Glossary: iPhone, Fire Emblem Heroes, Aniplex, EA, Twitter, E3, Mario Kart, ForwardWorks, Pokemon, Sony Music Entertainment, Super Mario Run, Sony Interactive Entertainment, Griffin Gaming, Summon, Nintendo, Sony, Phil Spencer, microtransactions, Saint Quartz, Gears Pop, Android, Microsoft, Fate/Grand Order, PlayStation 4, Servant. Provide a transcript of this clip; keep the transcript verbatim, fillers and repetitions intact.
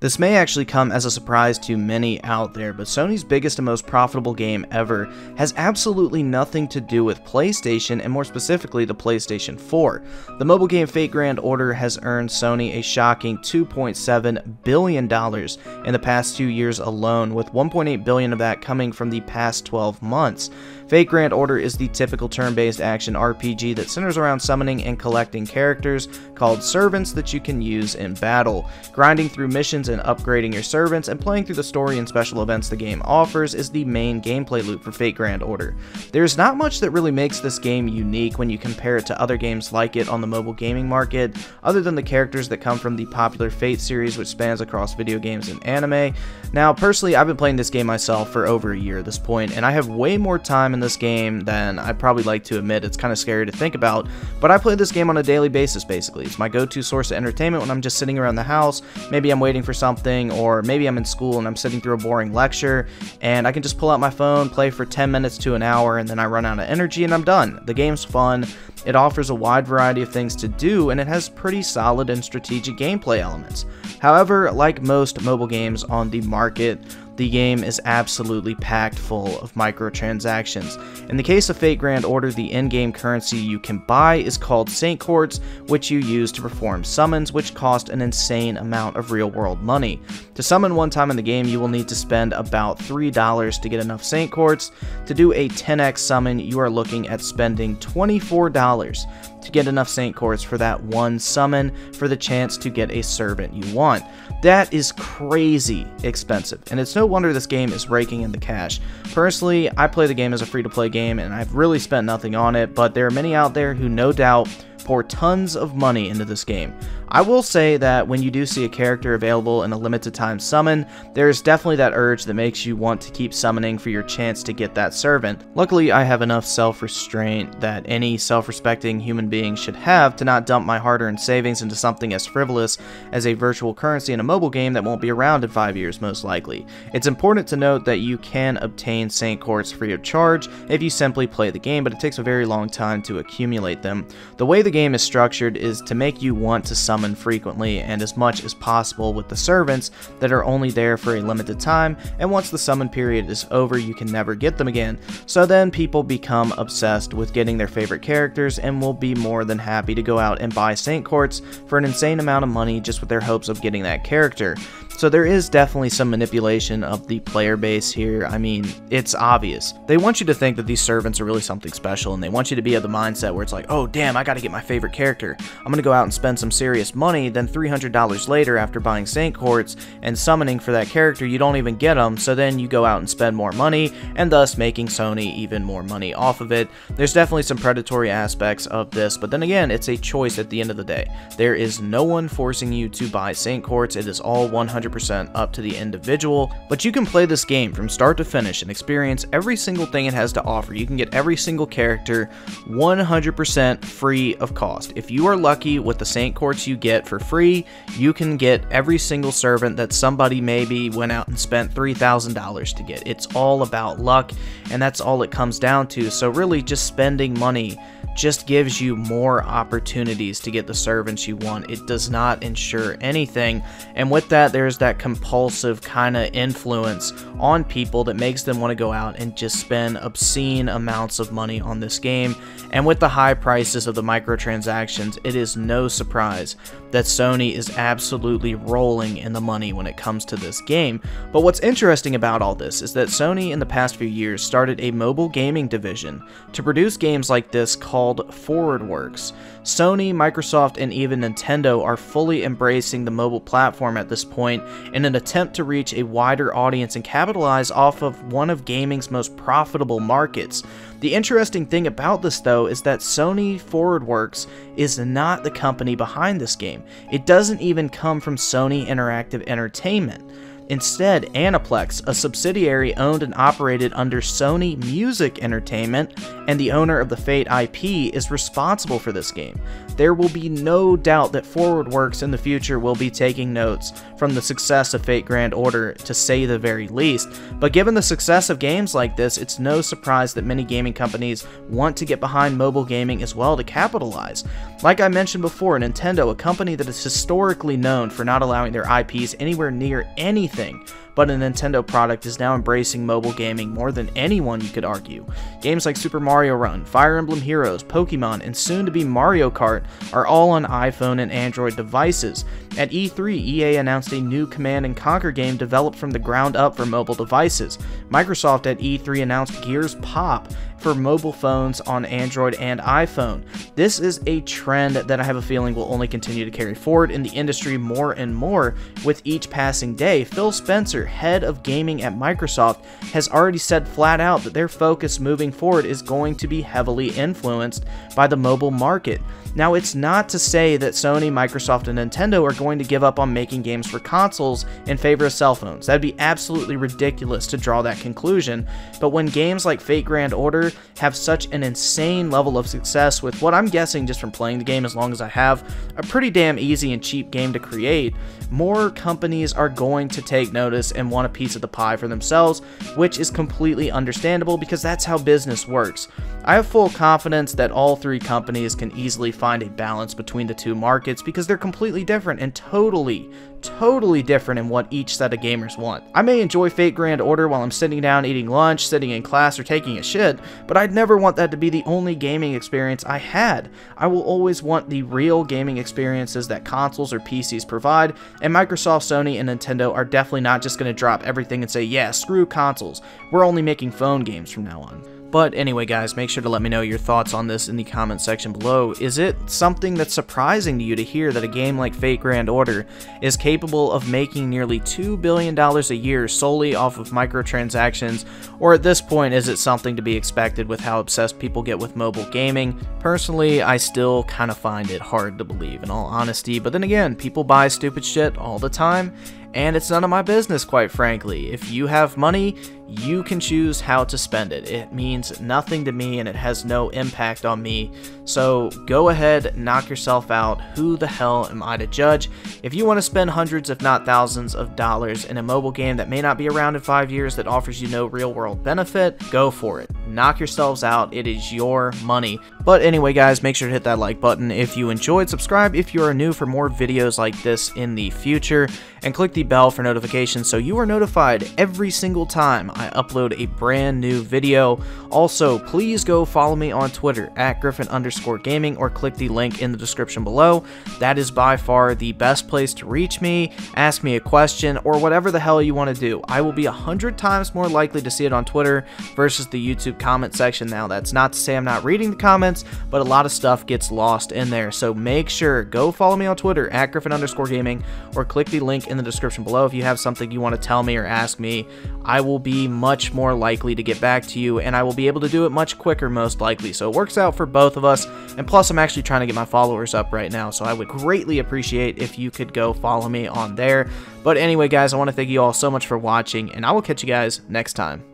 This may actually come as a surprise to many out there, but Sony's biggest and most profitable game ever has absolutely nothing to do with PlayStation, and more specifically the PlayStation four. The mobile game Fate/Grand Order has earned Sony a shocking two point seven billion dollars in the past two years alone, with one point eight billion dollars of that coming from the past twelve months. Fate/Grand Order is the typical turn-based action R P G that centers around summoning and collecting characters called servants that you can use in battle. Grinding through missions and upgrading your servants and playing through the story and special events the game offers is the main gameplay loop for Fate Grand Order. There's not much that really makes this game unique when you compare it to other games like it on the mobile gaming market, other than the characters that come from the popular Fate series, which spans across video games and anime. Now, personally, I've been playing this game myself for over a year at this point, and I have way more time in this game than I'd probably like to admit. It's kind of scary to think about, but I play this game on a daily basis, basically. It's my go-to source of entertainment when I'm just sitting around the house. Maybe I'm waiting for something, or maybe I'm in school and I'm sitting through a boring lecture, and I can just pull out my phone, play for ten minutes to an hour, and then I run out of energy and I'm done. The game's fun, it offers a wide variety of things to do, and it has pretty solid and strategic gameplay elements. However, like most mobile games on the market, the game is absolutely packed full of microtransactions. In the case of Fate Grand Order, the in-game currency you can buy is called Saint Quartz, which you use to perform summons, which cost an insane amount of real-world money. To summon one time in the game, you will need to spend about three dollars to get enough Saint Quartz. To do a ten X summon, you are looking at spending twenty-four dollars. To get enough Saint Quartz for that one summon for the chance to get a servant you want. That is crazy expensive, and it's no wonder this game is raking in the cash. Personally, I play the game as a free-to-play game, and I've really spent nothing on it, but there are many out there who no doubt pour tons of money into this game. I will say that when you do see a character available in a limited time summon, there is definitely that urge that makes you want to keep summoning for your chance to get that servant. Luckily, I have enough self-restraint that any self-respecting human being should have to not dump my hard-earned savings into something as frivolous as a virtual currency in a mobile game that won't be around in five years most likely. It's important to note that you can obtain Saint Quartz free of charge if you simply play the game, but it takes a very long time to accumulate them. The way the game is structured is to make you want to summon frequently and as much as possible with the servants that are only there for a limited time, and once the summon period is over you can never get them again. So then people become obsessed with getting their favorite characters and will be more than happy to go out and buy Saint Quartz for an insane amount of money just with their hopes of getting that character. So there is definitely some manipulation of the player base here. I mean, it's obvious. They want you to think that these servants are really something special, and they want you to be of the mindset where it's like, oh damn, I gotta get my favorite character. I'm gonna go out and spend some serious money, then three hundred dollars later after buying Saint Quartz and summoning for that character, you don't even get them, so then you go out and spend more money, and thus making Sony even more money off of it. There's definitely some predatory aspects of this, but then again, it's a choice at the end of the day. There is no one forcing you to buy Saint Quartz. It is all one hundred percent up to the individual, but you can play this game from start to finish and experience every single thing it has to offer. You can get every single character one hundred percent free of cost. If you are lucky with the Saint Quartz you get for free, you can get every single servant that somebody maybe went out and spent three thousand dollars to get. It's all about luck, and that's all it comes down to. So really, just spending money just gives you more opportunities to get the servants you want. It does not ensure anything, and with that, there's that compulsive kind of influence on people that makes them want to go out and just spend obscene amounts of money on this game. And with the high prices of the microtransactions, it is no surprise that Sony is absolutely rolling in the money when it comes to this game. But what's interesting about all this is that Sony in the past few years started a mobile gaming division to produce games like this called ForwardWorks. Sony, Microsoft, and even Nintendo are fully embracing the mobile platform at this point in an attempt to reach a wider audience and capitalize off of one of gaming's most profitable markets. The interesting thing about this, though, is that Sony ForwardWorks is not the company behind this game. It doesn't even come from Sony Interactive Entertainment. Instead, Aniplex, a subsidiary owned and operated under Sony Music Entertainment and the owner of the Fate I P, is responsible for this game. there will be no doubt that ForwardWorks in the future will be taking notes from the success of Fate Grand Order, to say the very least. But given the success of games like this, it's no surprise that many gaming companies want to get behind mobile gaming as well to capitalize. Like I mentioned before, Nintendo, a company that is historically known for not allowing their I Ps anywhere near anything but a Nintendo product, is now embracing mobile gaming more than anyone, you could argue. Games like Super Mario Run, Fire Emblem Heroes, Pokemon, and soon-to-be Mario Kart are all on iPhone and Android devices. At E three, E A announced a new Command and Conquer game developed from the ground up for mobile devices. Microsoft at E three announced Gears Pop for mobile phones on Android and iPhone. This is a trend that I have a feeling will only continue to carry forward in the industry more and more with each passing day. Phil Spencer, head of gaming at Microsoft, has already said flat out that their focus moving forward is going to be heavily influenced by the mobile market. Now, it's not to say that Sony, Microsoft, and Nintendo are going to give up on making games for consoles in favor of cell phones. That'd be absolutely ridiculous to draw that conclusion, but when games like Fate Grand Order have such an insane level of success with what I'm guessing, just from playing the game as long as I have, a pretty damn easy and cheap game to create, more companies are going to take notice and want a piece of the pie for themselves, which is completely understandable because that's how business works. I have full confidence that all three companies can easily find a balance between the two markets because they're completely different and totally, totally different in what each set of gamers want. I may enjoy Fate Grand Order while I'm sitting down eating lunch, sitting in class, or taking a shit, but I'd never want that to be the only gaming experience I had. I will always want the real gaming experiences that consoles or P Cs provide, and Microsoft, Sony, and Nintendo are definitely not just going to drop everything and say, yeah, screw consoles, we're only making phone games from now on. But anyway, guys, make sure to let me know your thoughts on this in the comment section below. Is it something that's surprising to you to hear that a game like Fate Grand Order is capable of making nearly two billion dollars a year solely off of microtransactions? Or at this point, is it something to be expected with how obsessed people get with mobile gaming? Personally, I still kind of find it hard to believe, in all honesty. But then again, people buy stupid shit all the time, and it's none of my business, quite frankly. If you have money, you can choose how to spend it. It means nothing to me and it has no impact on me. So go ahead, knock yourself out. Who the hell am I to judge? If you want to spend hundreds, if not thousands of dollars in a mobile game that may not be around in five years, that offers you no real world benefit, go for it. Knock yourselves out. It is your money. But anyway, guys, make sure to hit that like button if you enjoyed. Subscribe if you are new for more videos like this in the future, and click the bell for notifications so you are notified every single time I upload a brand new video. Also, please go follow me on Twitter at Griffin underscore gaming, or click the link in the description below. That is by far the best place to reach me, ask me a question, or whatever the hell you want to do. I will be a hundred times more likely to see it on Twitter versus the YouTube comment section. Now, that's not to say I'm not reading the comments, but a lot of stuff gets lost in there. So make sure, go follow me on Twitter at Griffin underscore gaming, or click the link in the description below if you have something you want to tell me or ask me. I will be much more likely to get back to you, and I will be able to do it much quicker, most likely, so it works out for both of us. And plus, I'm actually trying to get my followers up right now, so I would greatly appreciate if you could go follow me on there. But anyway, guys, I want to thank you all so much for watching, and I will catch you guys next time.